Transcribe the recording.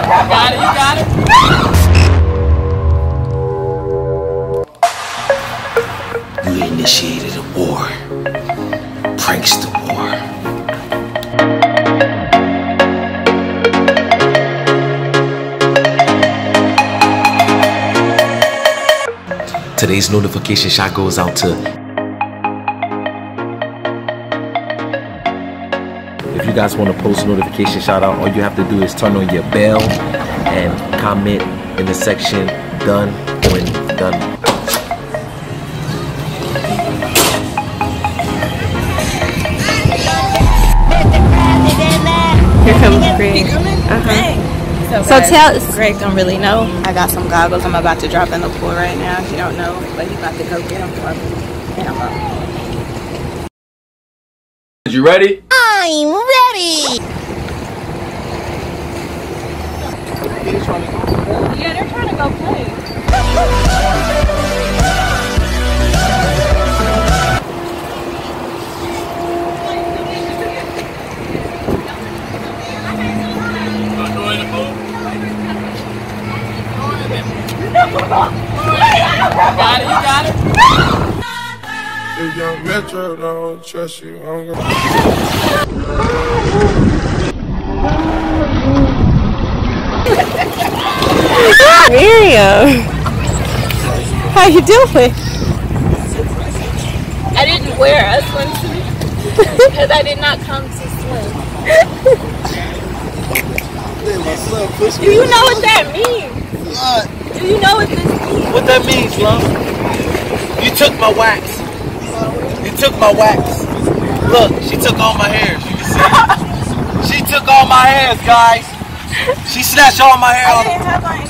Got it, you got it. You initiated a war. Prankster war. Today's notification shot goes out to... If you guys want to post notification shout out, all you have to do is turn on your bell and comment in the section done when done. Here comes Greg. So tell us. Greg don't really know. I got some goggles I'm about to drop in the pool right now. If you don't know, but he's about to go get them for me. And I'm up. You ready? I'm ready! Yeah, they're trying to go play. You got it. If young Metro don't trust you, I'm gonna... Miriam! How you doing? I didn't wear a swimsuit because I did not come to swim. Do you know what that means? Do you know what this means? What that means, love? You took my wax. You took my wax. Look, she took all my hairs. You can see. She took all my hairs, guys. She snatched all my hair. I didn't have my